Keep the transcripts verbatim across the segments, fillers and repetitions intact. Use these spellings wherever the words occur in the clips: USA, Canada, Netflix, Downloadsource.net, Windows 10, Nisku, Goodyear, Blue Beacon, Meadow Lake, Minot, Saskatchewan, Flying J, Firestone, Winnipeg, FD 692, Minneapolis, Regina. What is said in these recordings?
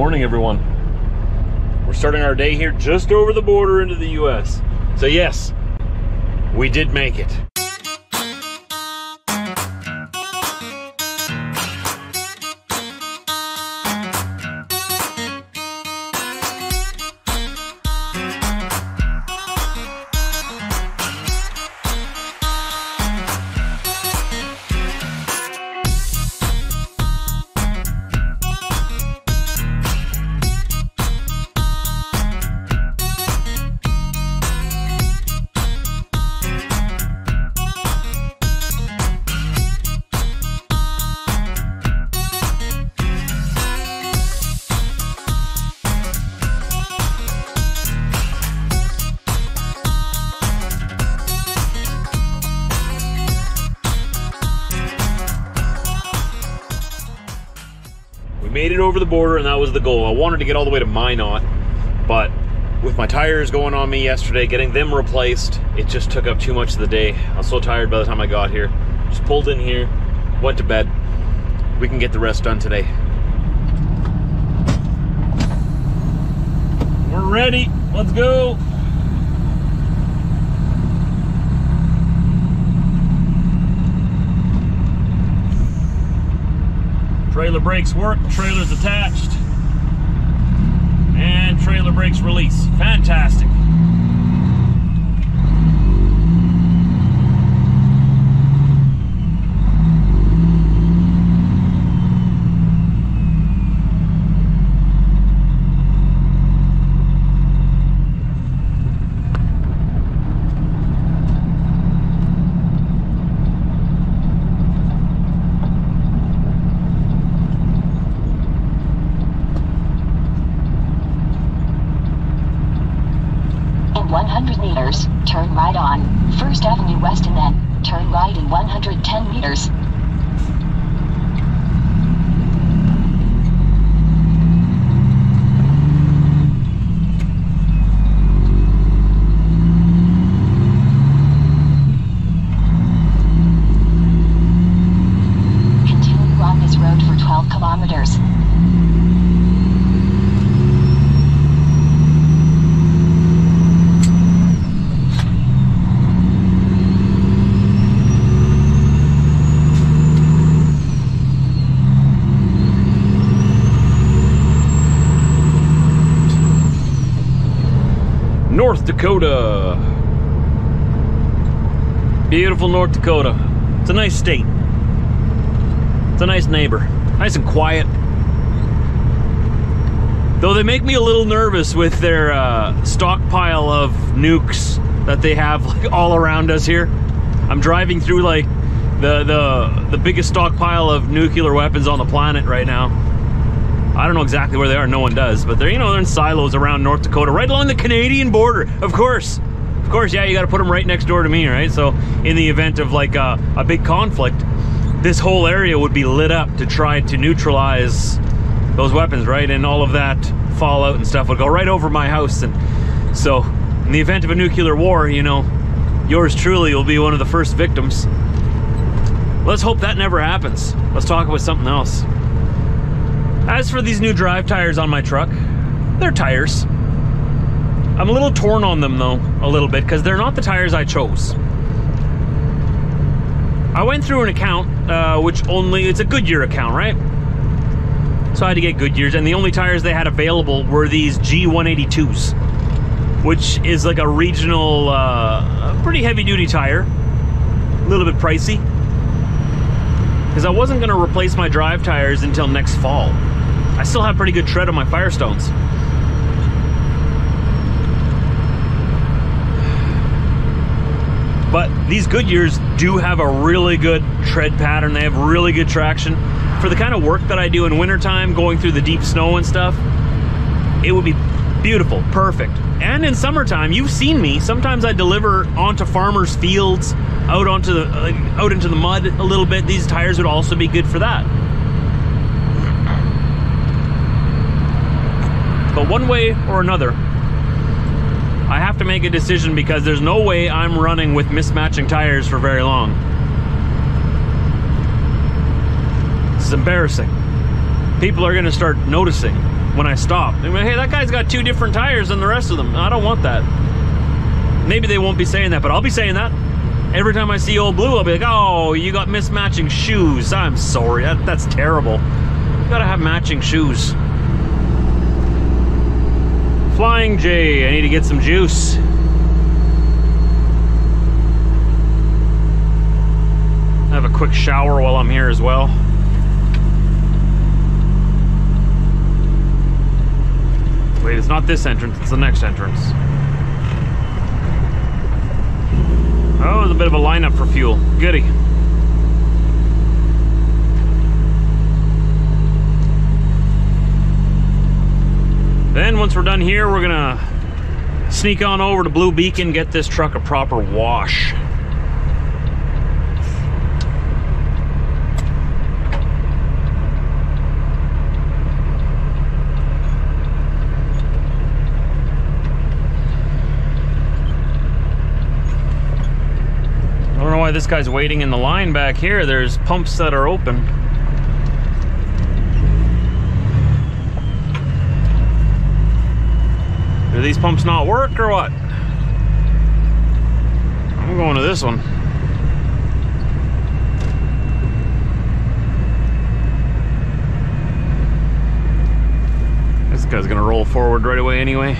morning, everyone. We're starting our day here just over the border into the U S So yes, we did make it. Made it over the border, and that was the goal. I wanted to get all the way to Minot, but with my tires going on me yesterday, getting them replaced, it just took up too much of the day. I was so tired by the time I got here. Just pulled in here, went to bed. We can get the rest done today. We're ready. Let's go. Trailer brakes work, trailer's attached, and trailer brakes release. Fantastic. one hundred meters, turn right on First Avenue West and then turn right in one hundred ten meters. Continue on this road for twelve kilometers. North Dakota. Beautiful North Dakota. It's a nice state. It's a nice neighbor. Nice and quiet. Though they make me a little nervous with their uh, stockpile of nukes that they have like all around us here. I'm driving through like the, the, the biggest stockpile of nuclear weapons on the planet right now. I don't know exactly where they are, no one does, but they're, you know, they're in silos around North Dakota, right along the Canadian border, of course. Of course, yeah, you gotta put them right next door to me, right? So in the event of like a, a big conflict, this whole area would be lit up to try to neutralize those weapons, right? And all of that fallout and stuff would go right over my house. And so in the event of a nuclear war, you know, yours truly will be one of the first victims. Let's hope that never happens. Let's talk about something else. As for these new drive tires on my truck, they're tires. I'm a little torn on them though, a little bit, because they're not the tires I chose. I went through an account, uh, which only, it's a Goodyear account, right? So I had to get Goodyears, and the only tires they had available were these G one eighty-twos, which is like a regional, uh, pretty heavy duty tire, a little bit pricey. Because I wasn't gonna replace my drive tires until next fall. I still have pretty good tread on my Firestones. But these Goodyears do have a really good tread pattern. They have really good traction. For the kind of work that I do in wintertime, going through the deep snow and stuff, it would be beautiful, perfect. And in summertime, you've seen me. Sometimes I deliver onto farmers' fields, out onto the, like, out into the mud a little bit. These tires would also be good for that. But one way or another, I have to make a decision because there's no way I'm running with mismatching tires for very long. This is embarrassing. People are gonna start noticing. when I stopped. They went, hey, that guy's got two different tires than the rest of them. I don't want that. Maybe they won't be saying that, but I'll be saying that. Every time I see Old Blue, I'll be like, oh, you got mismatching shoes. I'm sorry, that, that's terrible. You gotta have matching shoes. Flying J, I need to get some juice. Have a quick shower while I'm here as well. Wait, it's not this entrance, it's the next entrance. Oh, there's a bit of a lineup for fuel. Goody. Then once we're done here, we're gonna sneak on over to Blue Beacon, get this truck a proper wash. This guy's waiting in the line back here. There's pumps that are open. Do these pumps not work or what? I'm going to this one. This guy's gonna roll forward right away anyway.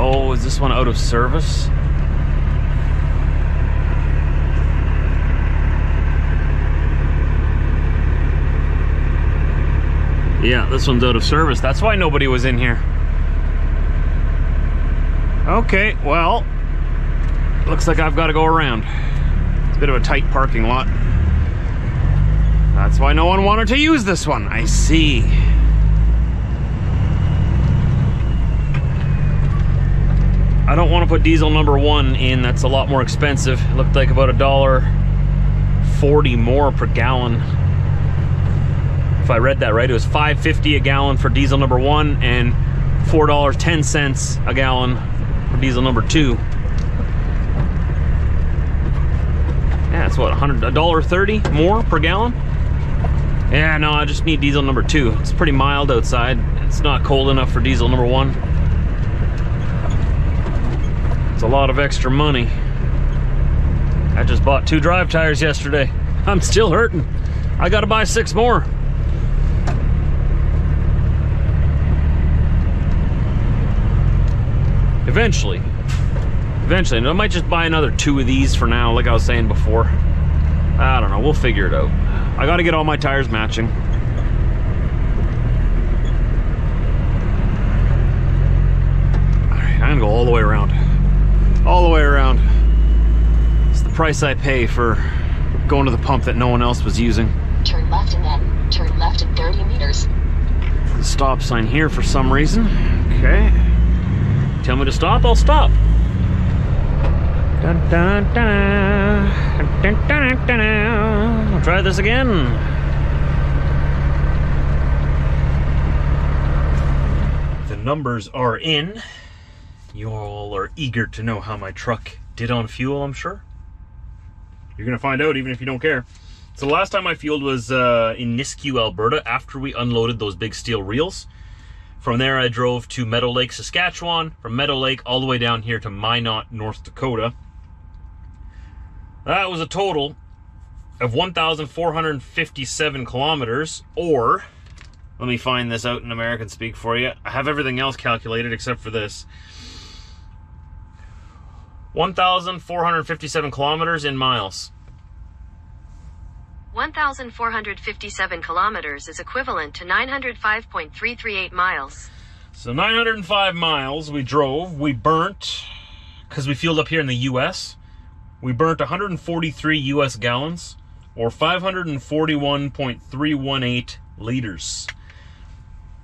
Oh, is this one out of service? Yeah, this one's out of service. That's why nobody was in here. Okay, well, looks like I've got to go around. It's a bit of a tight parking lot. That's why no one wanted to use this one. I see. I don't want to put diesel number one in, that's a lot more expensive. It looked like about a dollar forty more per gallon. If I read that right, it was five fifty a gallon for diesel number one and four dollars and ten cents a gallon for diesel number two. Yeah, that's what, a dollar thirty more per gallon? Yeah, no, I just need diesel number two. It's pretty mild outside. It's not cold enough for diesel number one. It's a lot of extra money. I just bought two drive tires yesterday. I'm still hurting. I gotta buy six more. Eventually. Eventually. And I might just buy another two of these for now, like I was saying before. I don't know, we'll figure it out. I gotta get all my tires matching. Alright, I'm gonna go all the way around. All the way around. It's the price I pay for going to the pump that no one else was using. Turn left and then turn left in thirty meters. The stop sign here for some reason. Okay. Tell me to stop, I'll stop. Dun, dun, dun, dun, dun, dun, dun, dun. I'll try this again. The numbers are in. You all are eager to know how my truck did on fuel, I'm sure. You're gonna find out even if you don't care. So the last time I fueled was uh, in Nisku, Alberta, after we unloaded those big steel reels. From there, I drove to Meadow Lake, Saskatchewan. From Meadow Lake all the way down here to Minot, North Dakota. That was a total of one thousand four hundred fifty-seven kilometers, or, let me find this out in American speak for you. I have everything else calculated except for this. one thousand four hundred fifty-seven kilometers in miles. one thousand four hundred fifty-seven kilometers is equivalent to nine hundred five point three three eight miles. So nine hundred five miles we drove, we burnt, because we fueled up here in the U S, we burnt one hundred forty-three U S gallons, or five hundred forty-one point three one eight liters.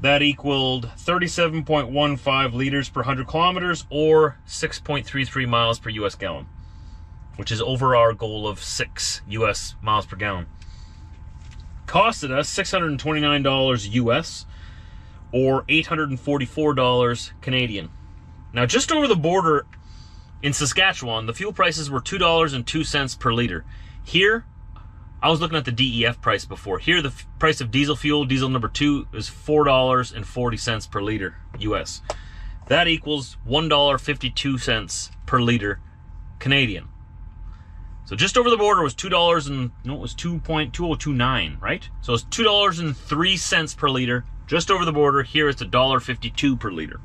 That equaled thirty-seven point one five liters per one hundred kilometers, or six point three three miles per U S gallon, which is over our goal of six U S miles per gallon. Costed us six hundred twenty-nine dollars U S, or eight hundred forty-four dollars Canadian. Now, just over the border in Saskatchewan, the fuel prices were two dollars and two cents per liter. Here, I was looking at the D E F price before. Here, the price of diesel fuel, diesel number two, is four dollars and forty cents per liter U S. That equals one dollar and fifty-two cents per liter Canadian. So just over the border was two dollars and, no, it was two point two oh two nine, right? So it's two dollars and three cents per liter. Just over the border, here it's one dollar and fifty-two cents per liter.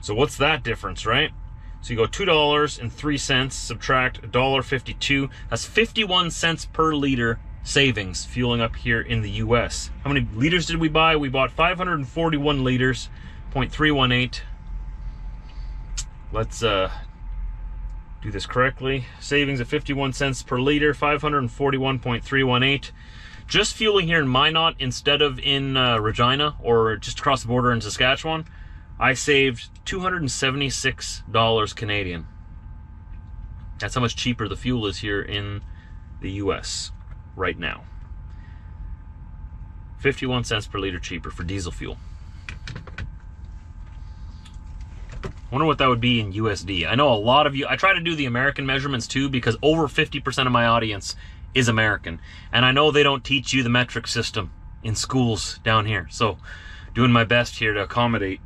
So what's that difference, right? So you go two dollars and three cents, subtract one dollar and fifty-two cents. That's fifty-one cents per liter savings fueling up here in the U S. How many liters did we buy? We bought five hundred forty-one liters, zero point three one eight. Let's uh, do this correctly. Savings of fifty-one cents per liter, five hundred forty-one point three one eight. Just fueling here in Minot instead of in uh, Regina or just across the border in Saskatchewan, I saved two hundred seventy-six dollars Canadian. That's how much cheaper the fuel is here in the U S right now. fifty-one cents per liter cheaper for diesel fuel. I wonder what that would be in U S D. I know a lot of you, I try to do the American measurements too, because over fifty percent of my audience is American. And I know they don't teach you the metric system in schools down here. So doing my best here to accommodate.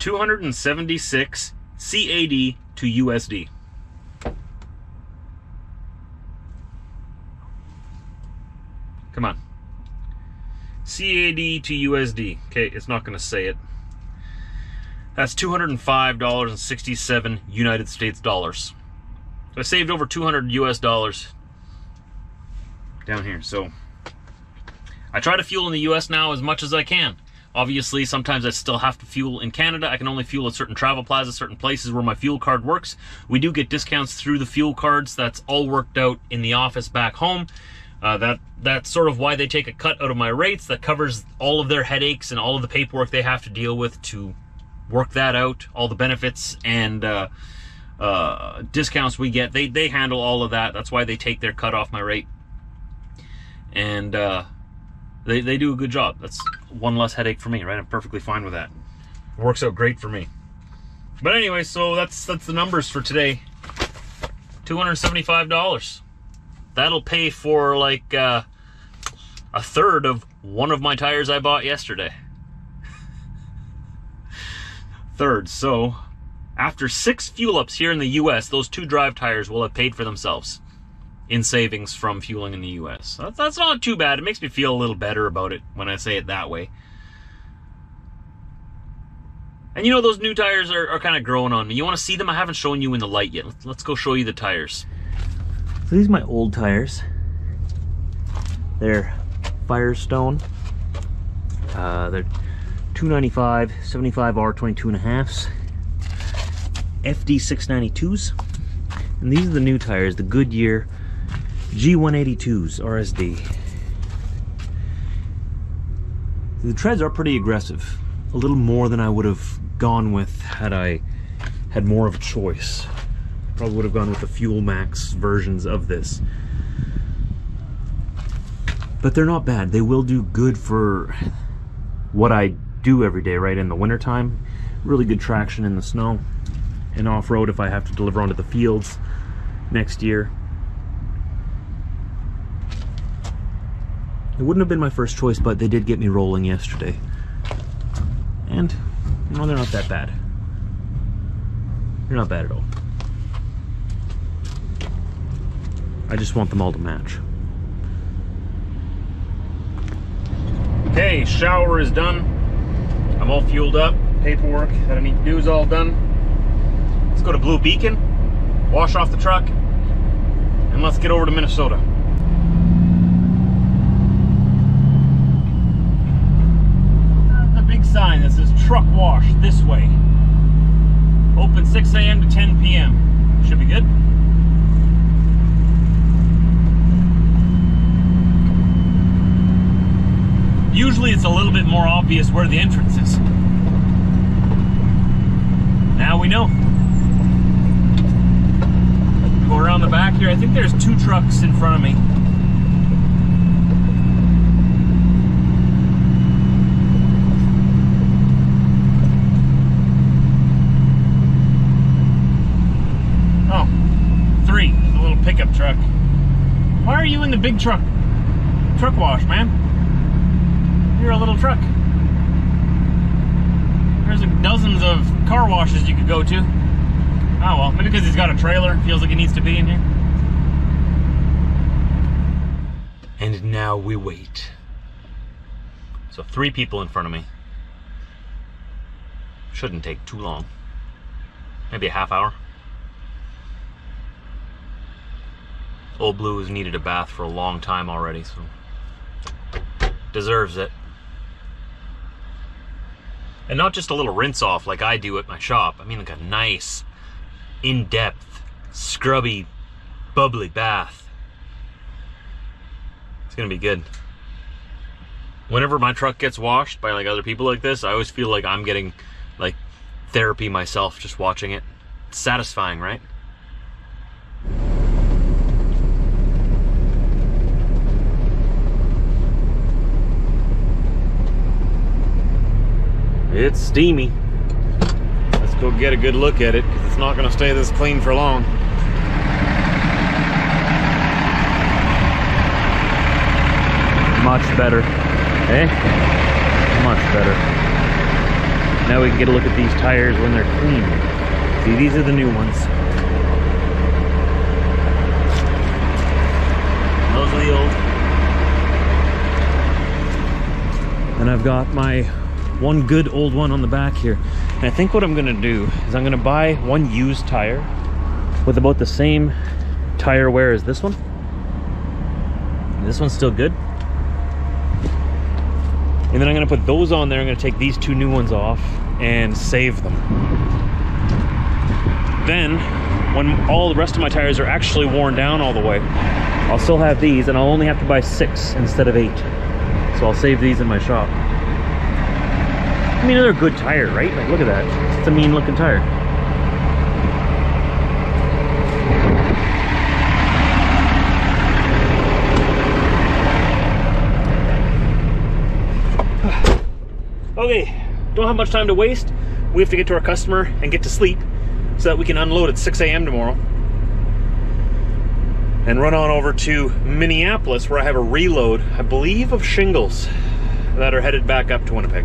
two hundred seventy-six C A D to U S D. Come on. C A D to U S D. Okay, it's not going to say it. That's two hundred five dollars and sixty-seven United States dollars. So I saved over two hundred U S dollars down here. So I try to fuel in the U S now as much as I can. Obviously, sometimes I still have to fuel in Canada. I can only fuel at certain travel plazas, certain places where my fuel card works. We do get discounts through the fuel cards. That's all worked out in the office back home. Uh, that that's sort of why they take a cut out of my rates. That covers all of their headaches and all of the paperwork they have to deal with to work that out, all the benefits and uh, uh, discounts we get. They, they handle all of that. That's why they take their cut off my rate. And uh, they, they do a good job. That's one less headache for me, right? I'm perfectly fine with that. It works out great for me. But anyway, so that's that's the numbers for today. two hundred seventy-five dollars. That'll pay for like uh, a third of one of my tires I bought yesterday. Third. So after six fuel ups here in the U S, those two drive tires will have paid for themselves in savings from fueling in the U S. That's not too bad. It makes me feel a little better about it when I say it that way. And you know, those new tires are, are kind of growing on me. You want to see them? I haven't shown you in the light yet. Let's, let's go show you the tires. So these are my old tires. They're Firestone. Uh, they're two ninety-five, seventy-five R twenty-two and a halves, F D six ninety-twos. And these are the new tires, the Goodyear G one eighty-twos R S D. The treads are pretty aggressive, a little more than I would have gone with had I had more of a choice. Probably would have gone with the Fuel Max versions of this, but they're not bad. They will do good for what I do every day, right? In the winter time, really good traction in the snow and off-road if I have to deliver onto the fields next year. It wouldn't have been my first choice, but they did get me rolling yesterday. And, you know, they're not that bad. They're not bad at all. I just want them all to match. Okay, shower is done. I'm all fueled up. Paperwork that I need to do is all done. Let's go to Blue Beacon, wash off the truck, and let's get over to Minnesota. Sign that says truck wash this way. Open six A M to ten P M Should be good. Usually it's a little bit more obvious where the entrance is. Now we know. Go around the back here. I think there's two trucks in front of me. Three. little pickup truck. Why are you in the big truck? Truck wash, man. You're a little truck. There's dozens of car washes you could go to. Oh well, maybe because he's got a trailer, feels like he needs to be in here. And now we wait. So three people in front of me. Shouldn't take too long. Maybe a half hour. Old Blue has needed a bath for a long time already, so deserves it. And not just a little rinse off like I do at my shop. I mean like a nice, in-depth, scrubby, bubbly bath. It's gonna be good. Whenever my truck gets washed by like other people like this, I always feel like I'm getting like therapy myself just watching it. It's satisfying, right? It's steamy. Let's go get a good look at it because it's not going to stay this clean for long. Much better. Eh? Much better. Now we can get a look at these tires when they're clean. See, these are the new ones. Those are the old. And I've got my one good old one on the back here. And I think what I'm gonna do is I'm gonna buy one used tire with about the same tire wear as this one. This one's still good. And then I'm gonna put those on there. I'm gonna take these two new ones off and save them. Then, when all the rest of my tires are actually worn down all the way, I'll still have these and I'll only have to buy six instead of eight. So I'll save these in my shop. I mean, another good tire, right? Like, look at that. It's a mean looking tire. Okay, don't have much time to waste. We have to get to our customer and get to sleep so that we can unload at six A M tomorrow and run on over to Minneapolis where I have a reload, I believe, of shingles that are headed back up to Winnipeg.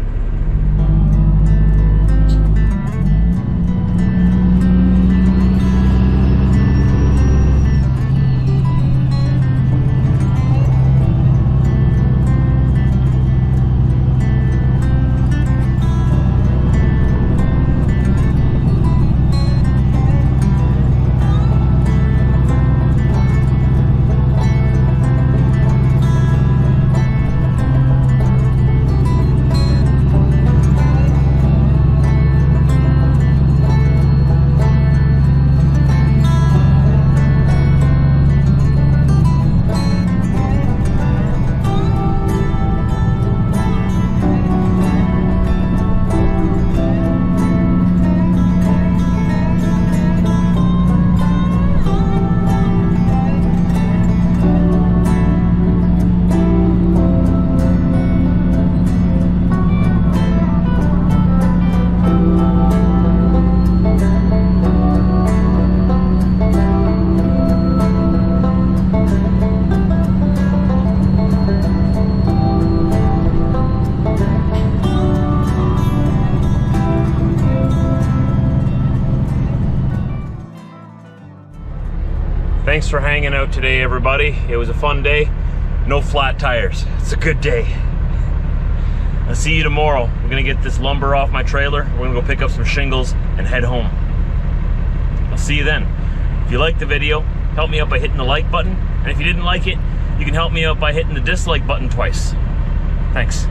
Thanks for hanging out today, everybody. It was a fun day. No flat tires. It's a good day. I'll see you tomorrow. We're gonna get this lumber off my trailer. We're gonna go pick up some shingles and head home. I'll see you then. If you liked the video, help me out by hitting the like button. And if you didn't like it, you can help me out by hitting the dislike button twice. Thanks.